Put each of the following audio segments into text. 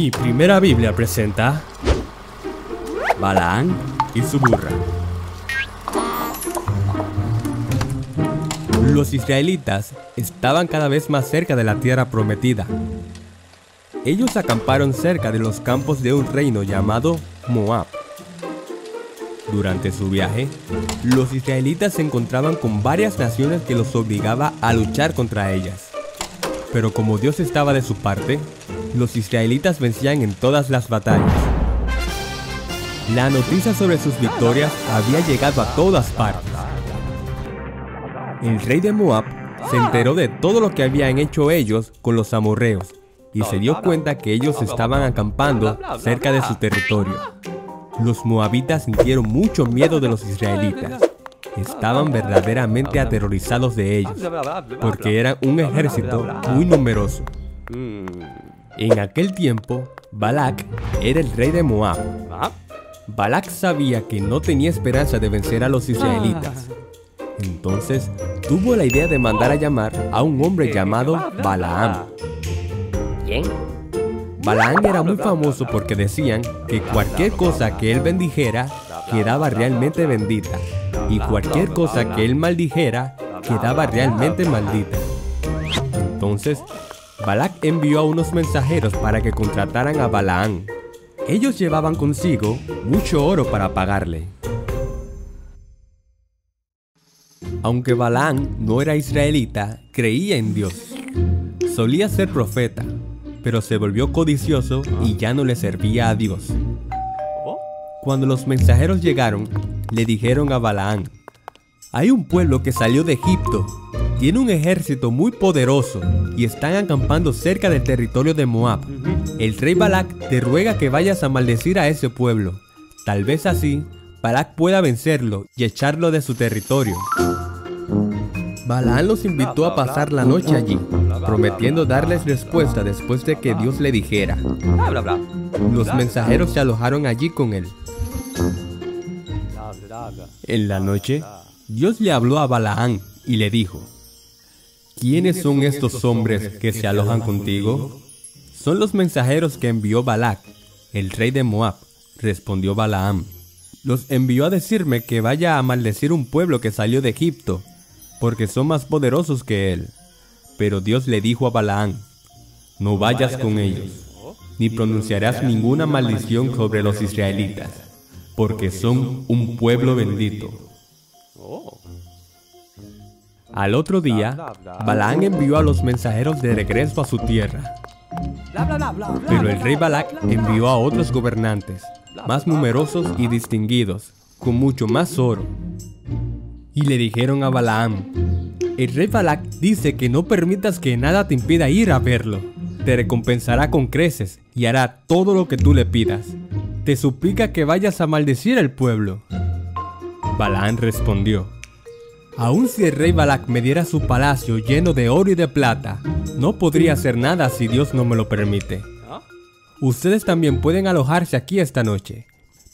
Y Primera Biblia presenta Balaán y su burra. Los israelitas estaban cada vez más cerca de la tierra prometida. Ellos acamparon cerca de los campos de un reino llamado Moab. Durante su viaje, los israelitas se encontraban con varias naciones que los obligaba a luchar contra ellas. Pero como Dios estaba de su parte, los israelitas vencían en todas las batallas. La noticia sobre sus victorias había llegado a todas partes. El rey de Moab se enteró de todo lo que habían hecho ellos con los amorreos y se dio cuenta que ellos estaban acampando cerca de su territorio. Los moabitas sintieron mucho miedo de los israelitas. Estaban verdaderamente aterrorizados de ellos, porque eran un ejército muy numeroso. En aquel tiempo, Balak era el rey de Moab. Balak sabía que no tenía esperanza de vencer a los israelitas. Entonces, tuvo la idea de mandar a llamar a un hombre llamado Balaam. ¿Quién? Balaam era muy famoso porque decían que cualquier cosa que él bendijera quedaba realmente bendita y cualquier cosa que él maldijera quedaba realmente maldita. Entonces, Balak envió a unos mensajeros para que contrataran a Balaam. Ellos llevaban consigo mucho oro para pagarle. Aunque Balaam no era israelita, creía en Dios. Solía ser profeta, pero se volvió codicioso y ya no le servía a Dios. Cuando los mensajeros llegaron, le dijeron a Balaam: hay un pueblo que salió de Egipto, tiene un ejército muy poderoso y están acampando cerca del territorio de Moab. El rey Balak te ruega que vayas a maldecir a ese pueblo. Tal vez así, Balak pueda vencerlo y echarlo de su territorio. Balaam los invitó a pasar la noche allí, prometiendo darles respuesta después de que Dios le dijera. Los mensajeros se alojaron allí con él. En la noche, Dios le habló a Balaam y le dijo: ¿quiénes son estos hombres que se alojan contigo? Son los mensajeros que envió Balak, el rey de Moab, respondió Balaam. Los envió a decirme que vaya a maldecir un pueblo que salió de Egipto, porque son más poderosos que él. Pero Dios le dijo a Balaam: no vayas con ellos, ni pronunciarás ninguna maldición sobre los israelitas, porque son un pueblo bendito. Al otro día, Balaam envió a los mensajeros de regreso a su tierra. Pero el rey Balak envió a otros gobernantes, más numerosos y distinguidos, con mucho más oro. Y le dijeron a Balaam: el rey Balak dice que no permitas que nada te impida ir a verlo. Te recompensará con creces y hará todo lo que tú le pidas. Te suplica que vayas a maldecir al pueblo. Balaam respondió: aun si el rey Balak me diera su palacio lleno de oro y de plata, no podría hacer nada si Dios no me lo permite. Ustedes también pueden alojarse aquí esta noche,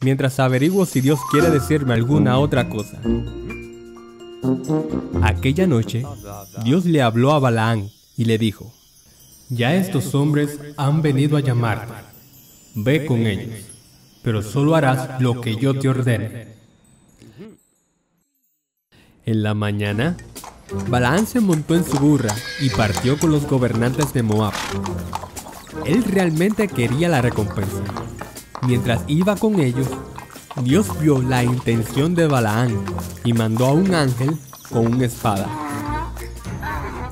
mientras averiguo si Dios quiere decirme alguna otra cosa. Aquella noche, Dios le habló a Balaam y le dijo: ya estos hombres han venido a llamarte. Ve con ellos, pero solo harás lo que yo te ordene. En la mañana, Balaam se montó en su burra y partió con los gobernantes de Moab. Él realmente quería la recompensa. Mientras iba con ellos, Dios vio la intención de Balaam y mandó a un ángel con una espada.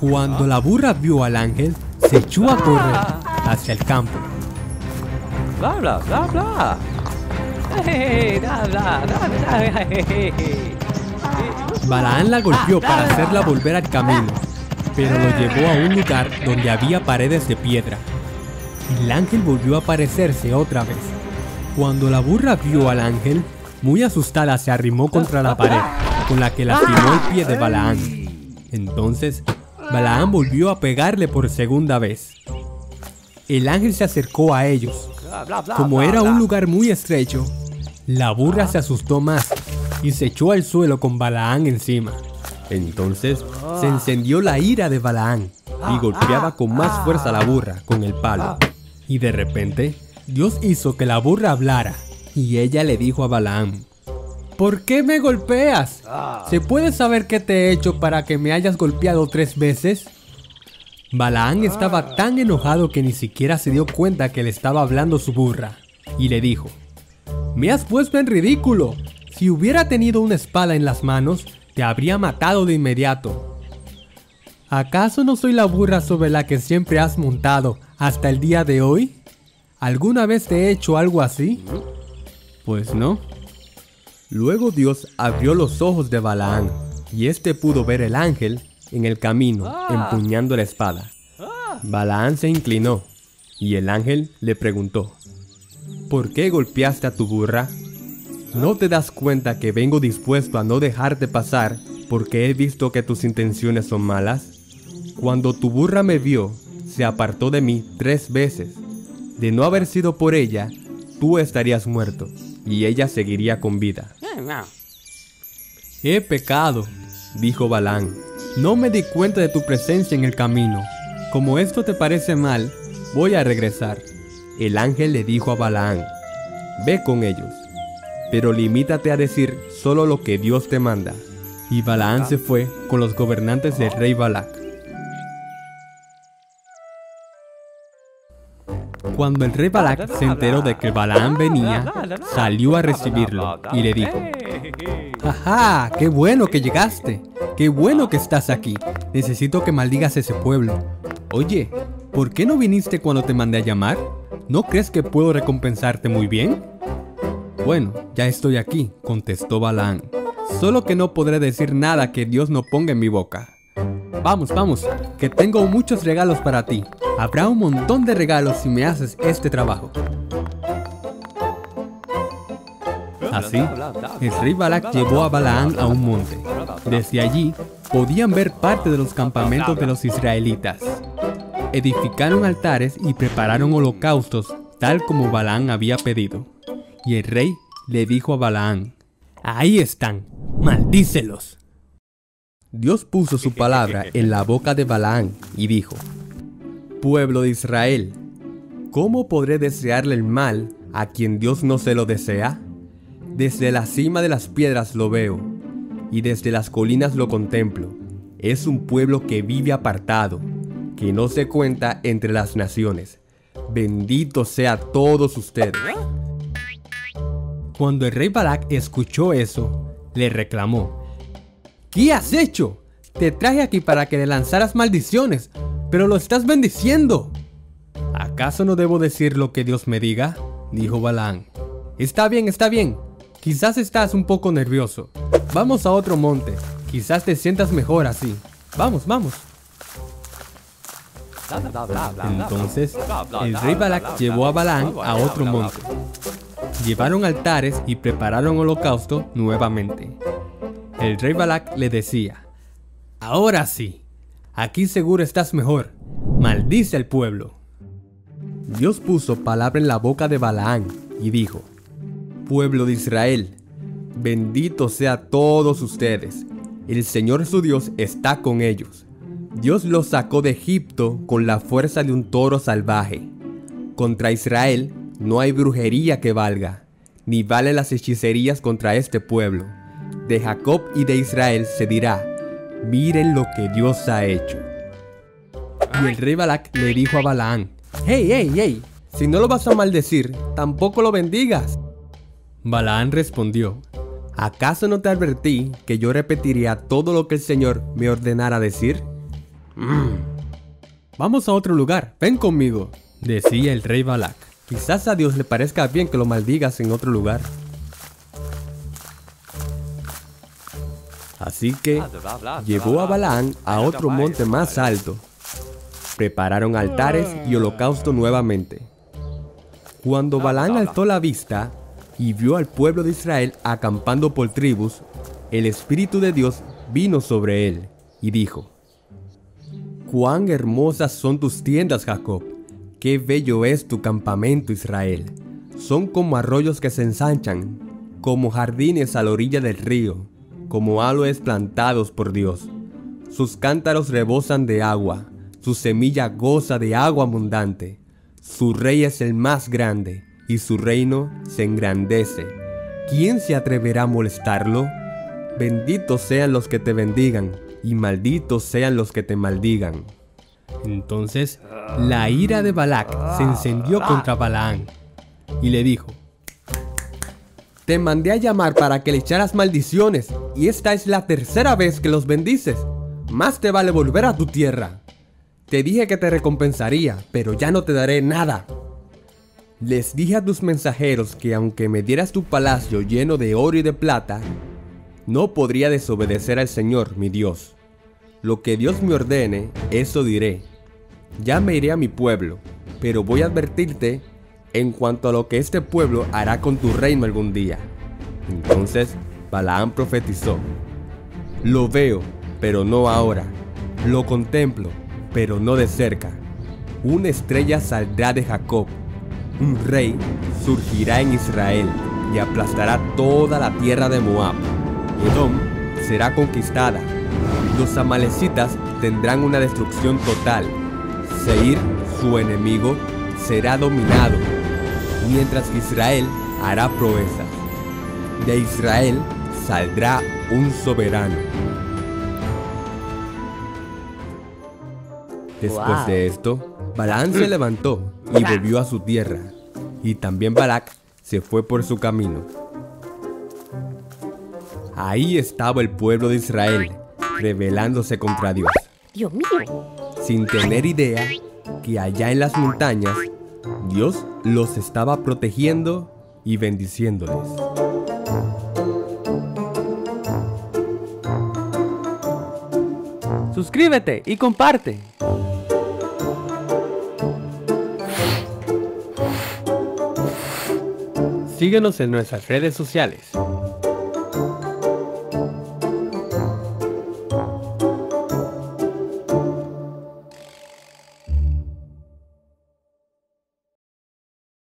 Cuando la burra vio al ángel, se echó a correr hacia el campo. Balaam la golpeó para hacerla volver al camino, pero lo llevó a un lugar donde había paredes de piedra. El ángel volvió a aparecerse otra vez. Cuando la burra vio al ángel, muy asustada se arrimó contra la pared, con la que lastimó el pie de Balaam. Entonces, Balaam volvió a pegarle por segunda vez. El ángel se acercó a ellos. Como era un lugar muy estrecho, la burra se asustó más y se echó al suelo con Balaam encima. Entonces, se encendió la ira de Balaam y golpeaba con más fuerza a la burra con el palo. Y de repente, Dios hizo que la burra hablara, y ella le dijo a Balaam: ¿por qué me golpeas? ¿Se puede saber qué te he hecho para que me hayas golpeado 3 veces? Balaam estaba tan enojado que ni siquiera se dio cuenta que le estaba hablando su burra, y le dijo: me has puesto en ridículo. Si hubiera tenido una espada en las manos, te habría matado de inmediato. ¿Acaso no soy la burra sobre la que siempre has montado hasta el día de hoy? ¿Alguna vez te he hecho algo así? Pues no. Luego Dios abrió los ojos de Balaam, y éste pudo ver el ángel en el camino, empuñando la espada. Balaam se inclinó, y el ángel le preguntó: ¿por qué golpeaste a tu burra? ¿No te das cuenta que vengo dispuesto a no dejarte pasar porque he visto que tus intenciones son malas? Cuando tu burra me vio, se apartó de mí 3 veces. De no haber sido por ella, tú estarías muerto, y ella seguiría con vida. He pecado, dijo Balaam. No me di cuenta de tu presencia en el camino. Como esto te parece mal, voy a regresar. El ángel le dijo a Balaam: ve con ellos, pero limítate a decir solo lo que Dios te manda. Y Balaam se fue con los gobernantes del rey Balac. Cuando el rey Balac se enteró de que Balaam venía, salió a recibirlo y le dijo: ¡ajá! ¡Qué bueno que llegaste! ¡Qué bueno que estás aquí! Necesito que maldigas ese pueblo. Oye, ¿por qué no viniste cuando te mandé a llamar? ¿No crees que puedo recompensarte muy bien? Bueno, ya estoy aquí, contestó Balaam. Solo que no podré decir nada que Dios no ponga en mi boca. Vamos, vamos, que tengo muchos regalos para ti. Habrá un montón de regalos si me haces este trabajo. Así, el rey Balac llevó a Balaam a un monte. Desde allí, podían ver parte de los campamentos de los israelitas. Edificaron altares y prepararon holocaustos, tal como Balaam había pedido. Y el rey le dijo a Balaam: ahí están, maldícelos. Dios puso su palabra en la boca de Balaam y dijo: pueblo de Israel, ¿cómo podré desearle el mal a quien Dios no se lo desea? Desde la cima de las piedras lo veo, y desde las colinas lo contemplo. Es un pueblo que vive apartado, que no se cuenta entre las naciones. Bendito sea todos ustedes. Cuando el rey Balac escuchó eso, le reclamó: ¿qué has hecho? Te traje aquí para que le lanzaras maldiciones, pero lo estás bendiciendo. ¿Acaso no debo decir lo que Dios me diga?, dijo Balaam. Está bien, quizás estás un poco nervioso. Vamos a otro monte, quizás te sientas mejor así. Vamos, vamos. Entonces, el rey Balac llevó a Balaam a otro monte. Llevaron altares y prepararon holocausto nuevamente. El rey Balac le decía: ahora sí, aquí seguro estás mejor. Maldice al pueblo. Dios puso palabra en la boca de Balaam y dijo: pueblo de Israel, bendito sea todos ustedes. El Señor su Dios está con ellos. Dios los sacó de Egipto con la fuerza de un toro salvaje. Contra Israel no hay brujería que valga, ni valen las hechicerías contra este pueblo. De Jacob y de Israel se dirá: miren lo que Dios ha hecho. Y el rey Balac le dijo a Balaam: hey, hey, hey, si no lo vas a maldecir, tampoco lo bendigas. Balaam respondió: ¿acaso no te advertí que yo repetiría todo lo que el Señor me ordenara decir? Vamos a otro lugar, ven conmigo, decía el rey Balac. Quizás a Dios le parezca bien que lo maldigas en otro lugar. Así que llevó a Balaam a otro monte más alto. Prepararon altares y holocausto nuevamente. Cuando Balaam alzó la vista y vio al pueblo de Israel acampando por tribus, el Espíritu de Dios vino sobre él y dijo: cuán hermosas son tus tiendas, Jacob. Qué bello es tu campamento, Israel. Son como arroyos que se ensanchan, como jardines a la orilla del río, como aloes plantados por Dios. Sus cántaros rebosan de agua, su semilla goza de agua abundante. Su rey es el más grande, y su reino se engrandece. ¿Quién se atreverá a molestarlo? Benditos sean los que te bendigan, y malditos sean los que te maldigan. Entonces la ira de Balac se encendió contra Balaán, y le dijo: Te mandé a llamar para que le echaras maldiciones, y esta es la tercera vez que los bendices. Más te vale volver a tu tierra. Te dije que te recompensaría, pero ya no te daré nada. Les dije a tus mensajeros que aunque me dieras tu palacio lleno de oro y de plata, no podría desobedecer al Señor, mi Dios. Lo que Dios me ordene, eso diré. Ya me iré a mi pueblo, pero voy a advertirte en cuanto a lo que este pueblo hará con tu reino algún día. Entonces Balaam profetizó: Lo veo, pero no ahora. Lo contemplo, pero no de cerca. Una estrella saldrá de Jacob. Un rey surgirá en Israel y aplastará toda la tierra de Moab. Edom será conquistada. Los amalecitas tendrán una destrucción total. Seir, su enemigo, será dominado, mientras que Israel hará proezas. De Israel saldrá un soberano. Después de esto, Balaam se levantó y volvió a su tierra, y también Balac se fue por su camino. Ahí estaba el pueblo de Israel, rebelándose contra Dios. Dios mío. Sin tener idea que allá en las montañas Dios los estaba protegiendo y bendiciéndoles. Suscríbete y comparte. Síguenos en nuestras redes sociales.